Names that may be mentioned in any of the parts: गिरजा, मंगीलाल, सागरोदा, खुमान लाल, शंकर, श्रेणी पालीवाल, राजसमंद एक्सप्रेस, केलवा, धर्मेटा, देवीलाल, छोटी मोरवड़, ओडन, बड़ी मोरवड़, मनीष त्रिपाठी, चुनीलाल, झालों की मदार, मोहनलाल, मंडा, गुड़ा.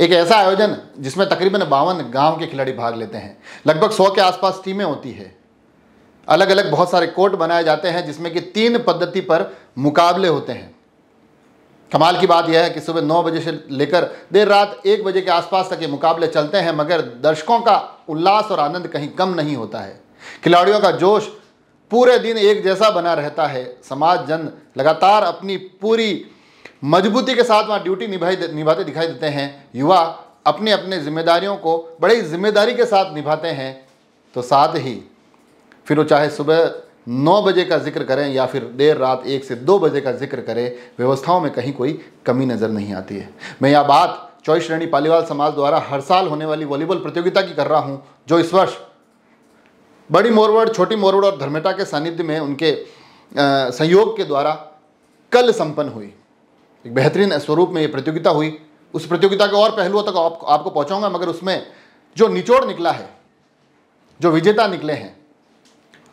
एक ऐसा आयोजन जिसमें तकरीबन 52 गांव के खिलाड़ी भाग लेते हैं। लगभग 100 के आसपास टीमें होती है। अलग अलग बहुत सारे कोर्ट बनाए जाते हैं जिसमें कि 3 पद्धति पर मुकाबले होते हैं। कमाल की बात यह है कि सुबह 9 बजे से लेकर देर रात 1 बजे के आसपास तक ये मुकाबले चलते हैं, मगर दर्शकों का उल्लास और आनंद कहीं कम नहीं होता है। खिलाड़ियों का जोश पूरे दिन एक जैसा बना रहता है। समाज जन लगातार अपनी पूरी मजबूती के साथ वहाँ ड्यूटी निभाते दिखाई देते हैं। युवा अपने अपने जिम्मेदारियों को बड़ी जिम्मेदारी के साथ निभाते हैं। तो साथ ही फिर वो चाहे सुबह 9 बजे का जिक्र करें या फिर देर रात 1 से 2 बजे का जिक्र करें, व्यवस्थाओं में कहीं कोई कमी नज़र नहीं आती है। मैं यह बात 24 श्रेणी पालीवाल समाज द्वारा हर साल होने वाली वॉलीबॉल प्रतियोगिता की कर रहा हूँ, जो इस वर्ष बड़ी मोरवड़, छोटी मोरवड़ और धर्मेटा के सानिध्य में उनके सहयोग के द्वारा कल संपन्न हुई। एक बेहतरीन स्वरूप में ये प्रतियोगिता हुई। उस प्रतियोगिता के और पहलुओं तक आपको पहुंचाऊंगा, मगर उसमें जो निचोड़ निकला है, जो विजेता निकले हैं,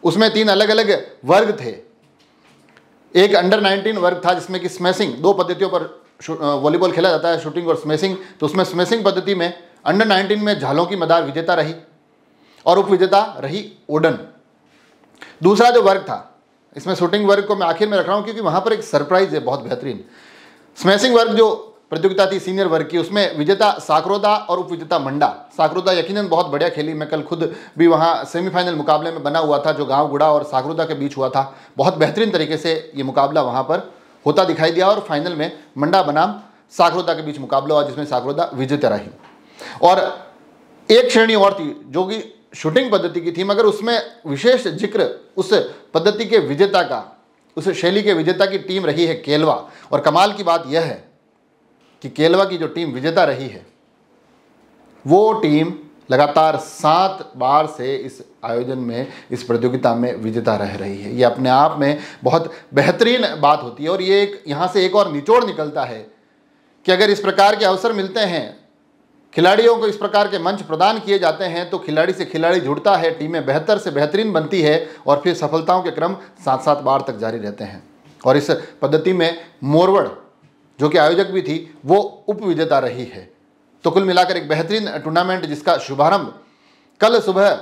उसमें 3 अलग अलग वर्ग थे। एक अंडर 19 वर्ग था जिसमें कि स्मैशिंग 2 पद्धतियों पर वॉलीबॉल खेला जाता है, शूटिंग और स्मैशिंग। तो उसमें स्मैशिंग पद्धति में अंडर 19 में झालों की मदार विजेता रही और उपविजेता रही ओडन। दूसरा जो वर्ग था, इसमें शूटिंग वर्ग को मैं आखिर में रख रहा हूँ क्योंकि वहाँ पर एक सरप्राइज है बहुत बेहतरीन। स्मैशिंग वर्ग जो प्रतियोगिता थी सीनियर वर्ग की, उसमें विजेता सागरोदा और उपविजेता मंडा। सागरोदा यकीनन बहुत बढ़िया खेली। मैं कल खुद भी वहाँ सेमीफाइनल मुकाबले में बना हुआ था जो गाँव गुड़ा और सागरोदा के बीच हुआ था। बहुत बेहतरीन तरीके से ये मुकाबला वहाँ पर होता दिखाई दिया और फाइनल में मंडा बनाम सागरोदा के बीच मुकाबला हुआ जिसमें सागरोदा विजेता रही। और एक श्रेणी और थी जो कि शूटिंग पद्धति की थी, मगर उसमें विशेष जिक्र उस पद्धति के विजेता का, उस शैली के विजेता की टीम रही है केलवा। और कमाल की बात यह है कि केलवा की जो टीम विजेता रही है वो टीम लगातार 7 बार से इस आयोजन में, इस प्रतियोगिता में विजेता रह रही है। ये अपने आप में बहुत बेहतरीन बात होती है। और ये एक यहाँ से एक और निचोड़ निकलता है कि अगर इस प्रकार के अवसर मिलते हैं, खिलाड़ियों को इस प्रकार के मंच प्रदान किए जाते हैं, तो खिलाड़ी से खिलाड़ी जुड़ता है, टीमें बेहतर से बेहतरीन बनती है और फिर सफलताओं के क्रम 7-7 बार तक जारी रहते हैं। और इस पद्धति में मोरवड़ जो कि आयोजक भी थी वो उपविजेता रही है। तो कुल मिलाकर एक बेहतरीन टूर्नामेंट जिसका शुभारंभ कल सुबह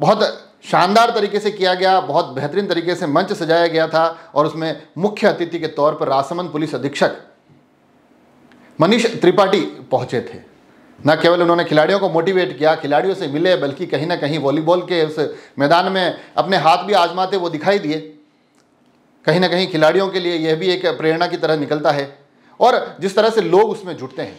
बहुत शानदार तरीके से किया गया। बहुत बेहतरीन तरीके से मंच सजाया गया था और उसमें मुख्य अतिथि के तौर पर राजसमंद पुलिस अधीक्षक मनीष त्रिपाठी पहुंचे थे। न केवल उन्होंने खिलाड़ियों को मोटिवेट किया, खिलाड़ियों से मिले, बल्कि कहीं ना कहीं वॉलीबॉल के उस मैदान में अपने हाथ भी आजमाते वो दिखाई दिए। कहीं ना कहीं खिलाड़ियों के लिए यह भी एक प्रेरणा की तरह निकलता है। और जिस तरह से लोग उसमें जुटते हैं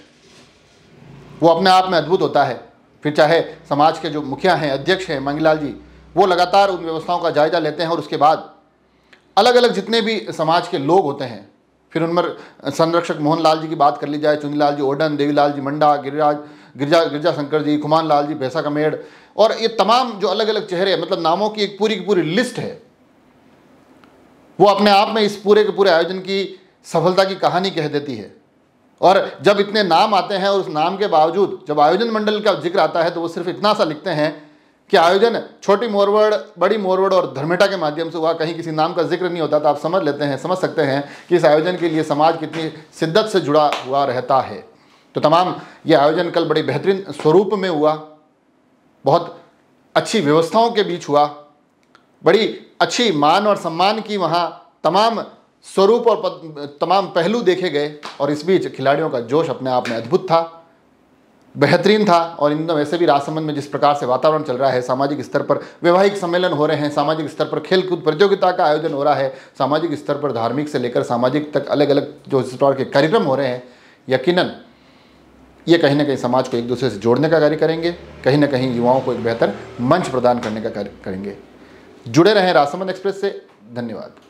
वो अपने आप में अद्भुत होता है। फिर चाहे समाज के जो मुखिया हैं, अध्यक्ष हैं मंगीलाल जी, वो लगातार उन व्यवस्थाओं का जायजा लेते हैं और उसके बाद अलग अलग जितने भी समाज के लोग होते हैं, फिर उनमें संरक्षक मोहनलाल जी की बात कर ली जाए, चुनीलाल जी ओडन, देवीलाल जी मंडा, गिरजा शंकर जी, खुमान लाल जी भैंसा का मेड़, और ये तमाम जो अलग अलग चेहरे, मतलब नामों की एक पूरी की पूरी लिस्ट है, वो अपने आप में इस पूरे के पूरे आयोजन की सफलता की कहानी कह देती है। और जब इतने नाम आते हैं और उस नाम के बावजूद जब आयोजन मंडल का जिक्र आता है तो वो सिर्फ इतना सा लिखते हैं कि आयोजन छोटी मोरवड़, बड़ी मोरवड़ और धर्मेटा के माध्यम से हुआ, कहीं किसी नाम का जिक्र नहीं होता था। आप समझ लेते हैं, समझ सकते हैं कि इस आयोजन के लिए समाज कितनी शिद्दत से जुड़ा हुआ रहता है। तो तमाम ये आयोजन कल बड़े बेहतरीन स्वरूप में हुआ, बहुत अच्छी व्यवस्थाओं के बीच हुआ, बड़ी अच्छी मान और सम्मान की वहाँ तमाम स्वरूप और तमाम पहलू देखे गए। और इस बीच खिलाड़ियों का जोश अपने आप में अद्भुत था, बेहतरीन था। और इन दिनों वैसे भी राजसमंद में जिस प्रकार से वातावरण चल रहा है, सामाजिक स्तर पर वैवाहिक सम्मेलन हो रहे हैं, सामाजिक स्तर पर खेलकूद प्रतियोगिता का आयोजन हो रहा है, सामाजिक स्तर पर धार्मिक से लेकर सामाजिक तक अलग अलग जो इस प्रकार के कार्यक्रम हो रहे हैं, यकीनन ये कहीं ना कहीं समाज को एक दूसरे से जोड़ने का कार्य करेंगे, कहीं ना कहीं युवाओं को एक बेहतर मंच प्रदान करने का कार्य करेंगे। जुड़े रहें राजसमंद एक्सप्रेस से। धन्यवाद।